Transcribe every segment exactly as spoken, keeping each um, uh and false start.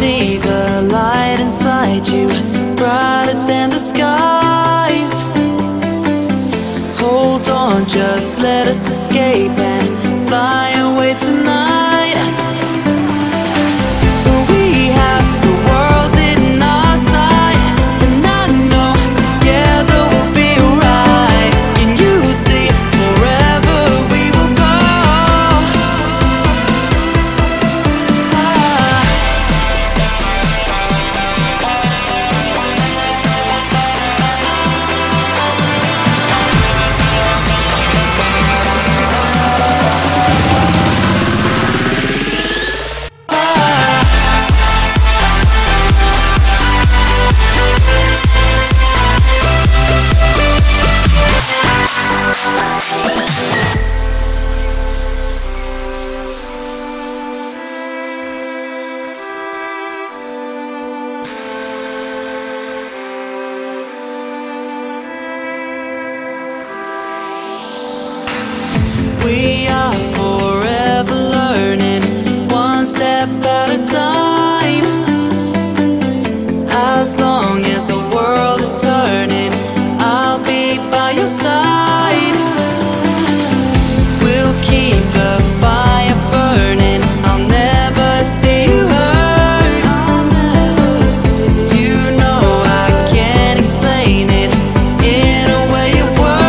see the light inside you, brighter than the skies. Hold on, just let us escape and fly away tonight. We are forever learning, one step at a time. As long as the world is turning, I'll be by your side. We'll keep the fire burning, I'll never see you hurt. You know I can't explain it in a way of words.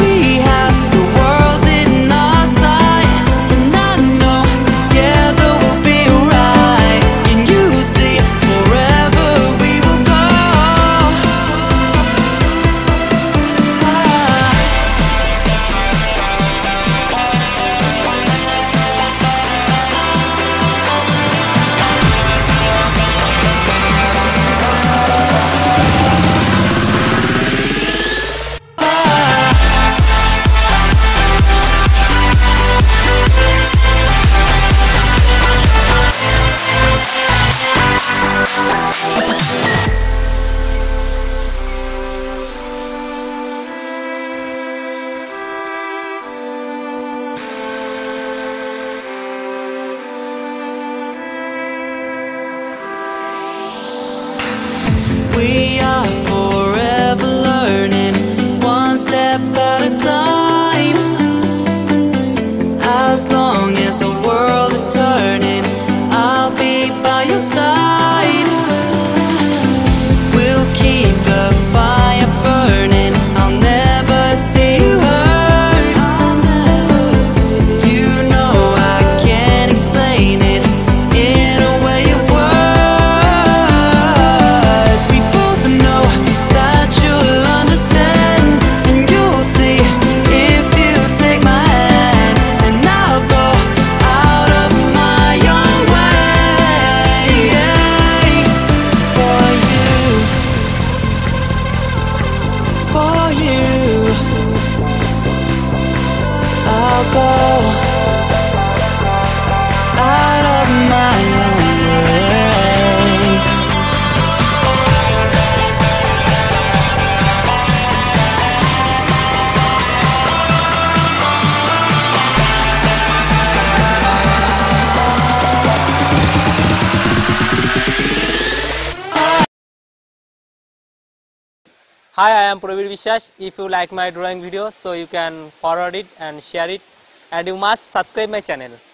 We have the world in our sight, and I know together we'll be alright. And you see, forever we will go. Ah. Hi, I am Prabir Biswas. If you like my drawing video, so you can forward it and share it, and you must subscribe my channel.